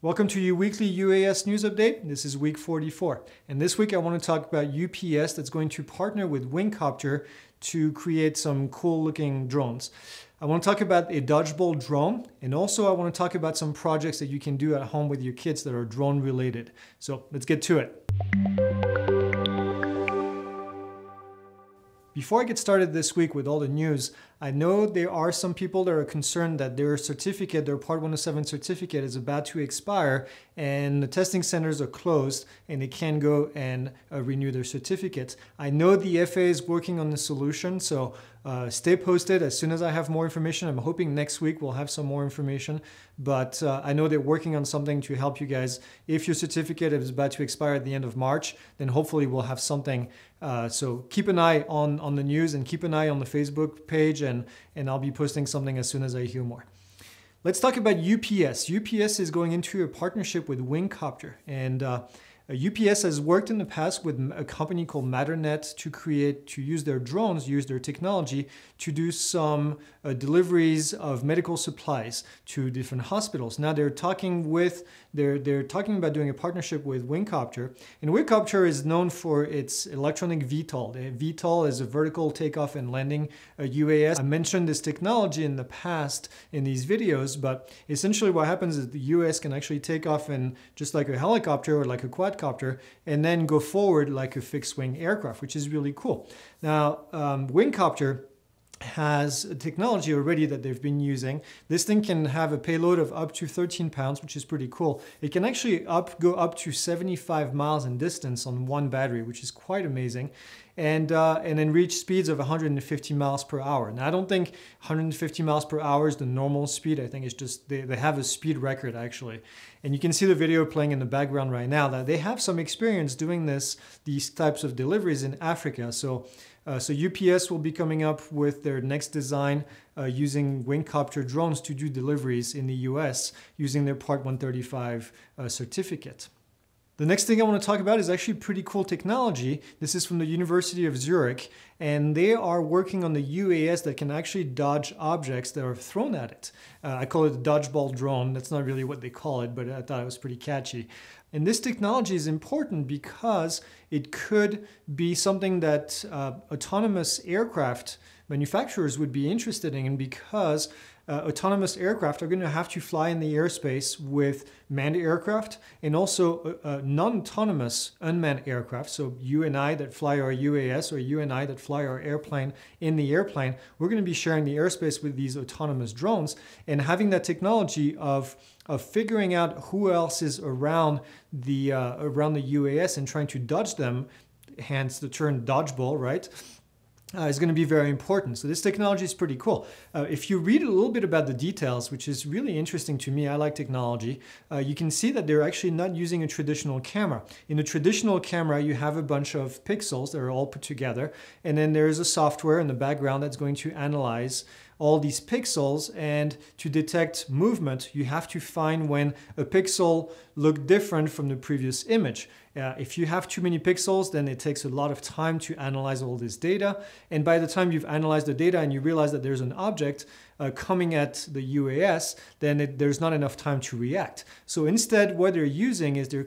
Welcome to your weekly UAS news update. This is week 44. And this week I want to talk about UPS that's going to partner with Wingcopter to create some cool looking drones. I want to talk about a dodgeball drone, and also I want to talk about some projects that you can do at home with your kids that are drone related. So let's get to it. Before I get started this week with all the news, I know there are some people that are concerned that their certificate, their Part 107 certificate is about to expire and the testing centers are closed and they can't go and renew their certificates. I know the FAA is working on the solution, so stay posted. As soon as I have more information, I'm hoping next week we'll have some more information, but I know they're working on something to help you guys. If your certificate is about to expire at the end of March, then hopefully we'll have something. So keep an eye on the news and keep an eye on the Facebook page, and I'll be posting something as soon as I hear more. Let's talk about UPS. UPS is going into a partnership with Wingcopter, and UPS has worked in the past with a company called Matternet to use their drones, use their technology to do some deliveries of medical supplies to different hospitals. Now they're talking about doing a partnership with Wingcopter, and Wingcopter is known for its electronic VTOL. The VTOL is a vertical takeoff and landing UAS. I mentioned this technology in the past in these videos, but essentially what happens is the UAS can actually take off and just like a helicopter or like a quad copter, and then go forward like a fixed-wing aircraft, which is really cool. Now, Wingcopter has a technology already that they've been using. This thing can have a payload of up to 13 pounds, which is pretty cool. It can actually go up to 75 miles in distance on one battery, which is quite amazing, and then reach speeds of 150 miles per hour. Now, I don't think 150 miles per hour is the normal speed. I think it's just they have a speed record, actually. And you can see the video playing in the background right now that they have some experience doing these types of deliveries in Africa. So UPS will be coming up with their next design using Wingcopter drones to do deliveries in the US using their Part 135 certificate. The next thing I want to talk about is actually pretty cool technology. This is from the University of Zurich, and they are working on the UAS that can actually dodge objects that are thrown at it. I call it a dodgeball drone. That's not really what they call it, but I thought it was pretty catchy. And this technology is important because it could be something that autonomous aircraft manufacturers would be interested in, because autonomous aircraft are going to have to fly in the airspace with manned aircraft and also non-autonomous unmanned aircraft. So you and I that fly our UAS, or you and I that fly our airplane in the airplane, we're going to be sharing the airspace with these autonomous drones, and having that technology of figuring out who else is around the UAS and trying to dodge them, hence the term dodgeball, right? Is going to be very important. So this technology is pretty cool. If you read a little bit about the details, which is really interesting to me, I like technology, you can see that they're actually not using a traditional camera. In a traditional camera, you have a bunch of pixels that are all put together, and then there is a software in the background that's going to analyze all these pixels, and to detect movement, you have to find when a pixel looked different from the previous image. If you have too many pixels, then it takes a lot of time to analyze all this data. And by the time you've analyzed the data and you realize that there's an object coming at the UAS, then there's not enough time to react. So instead, what they're using is they're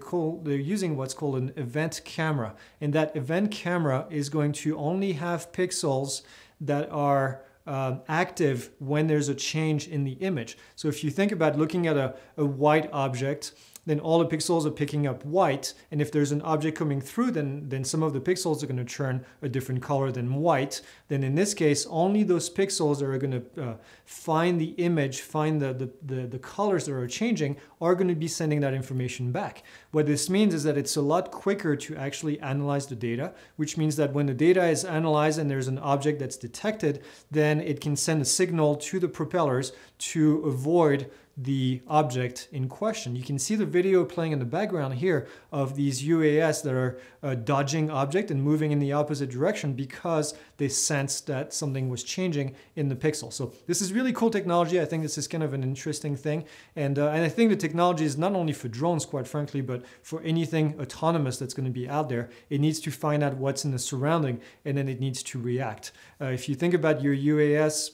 using what's called an event camera. And that event camera is going to only have pixels that are active when there's a change in the image. So if you think about looking at a white object, then all the pixels are picking up white, and if there's an object coming through, then some of the pixels are going to turn a different color than white. Then in this case, only those pixels are going to find the image, find the colors that are changing, are going to be sending that information back. What this means is that it's a lot quicker to actually analyze the data, which means that when the data is analyzed and there's an object that's detected, then it can send a signal to the propellers to avoid the object in question. You can see the video playing in the background here of these UAS that are dodging object and moving in the opposite direction because they sensed that something was changing in the pixel. So this is really cool technology. I think this is kind of an interesting thing. And I think the technology is not only for drones, quite frankly, but for anything autonomous that's going to be out there. It needs to find out what's in the surrounding, and then it needs to react. If you think about your UAS,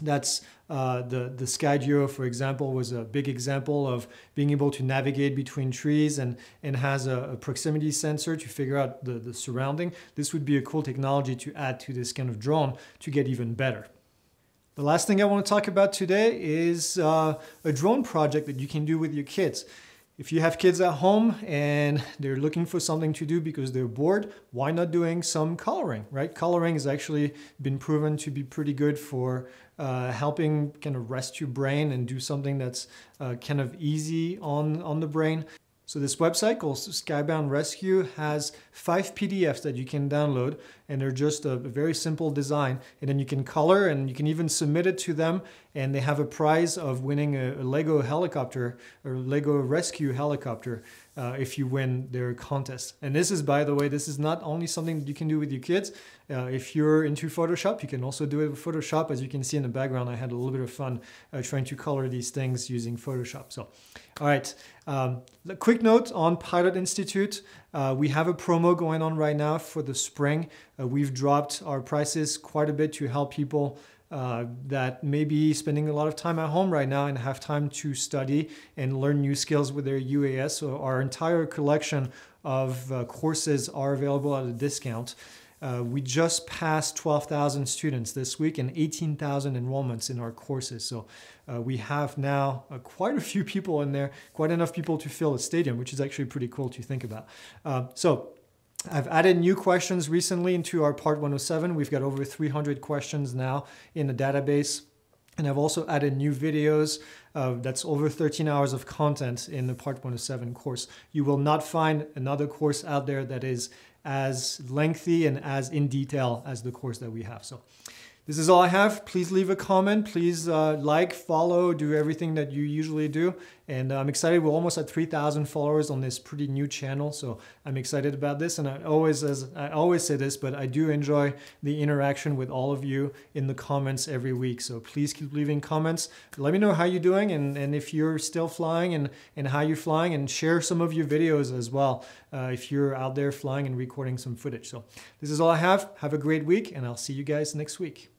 That's the Skydio, for example, was a big example of being able to navigate between trees and has a proximity sensor to figure out the surrounding. This would be a cool technology to add to this kind of drone to get even better. The last thing I want to talk about today is a drone project that you can do with your kids. If you have kids at home and they're looking for something to do because they're bored, why not doing some coloring, right? Coloring has actually been proven to be pretty good for helping kind of rest your brain and do something that's kind of easy on the brain. So this website called Skybound Rescue has 5 PDFs that you can download, and they're just a very simple design. And then you can color, and you can even submit it to them, and they have a prize of winning a Lego helicopter, or Lego rescue helicopter, if you win their contest. And this is, by the way, this is not only something that you can do with your kids. If you're into Photoshop, you can also do it with Photoshop. As you can see in the background, I had a little bit of fun trying to color these things using Photoshop. So, all right. A quick note on Pilot Institute. We have a promo going on right now for the spring. We've dropped our prices quite a bit to help people that may be spending a lot of time at home right now and have time to study and learn new skills with their UAS. So our entire collection of courses are available at a discount. We just passed 12,000 students this week and 18,000 enrollments in our courses. So we have now quite a few people in there, quite enough people to fill a stadium, which is actually pretty cool to think about. So I've added new questions recently into our Part 107. We've got over 300 questions now in the database. And I've also added new videos. That's over 13 hours of content in the Part 107 course. You will not find another course out there that is as lengthy and as in detail as the course that we have. So this is all I have. Please leave a comment. Please like, follow, do everything that you usually do. And I'm excited. We're almost at 3,000 followers on this pretty new channel. So I'm excited about this. And I always say this, but I do enjoy the interaction with all of you in the comments every week. So please keep leaving comments. Let me know how you're doing and if you're still flying and how you're flying, and share some of your videos as well if you're out there flying and recording some footage. So this is all I have. Have a great week, and I'll see you guys next week.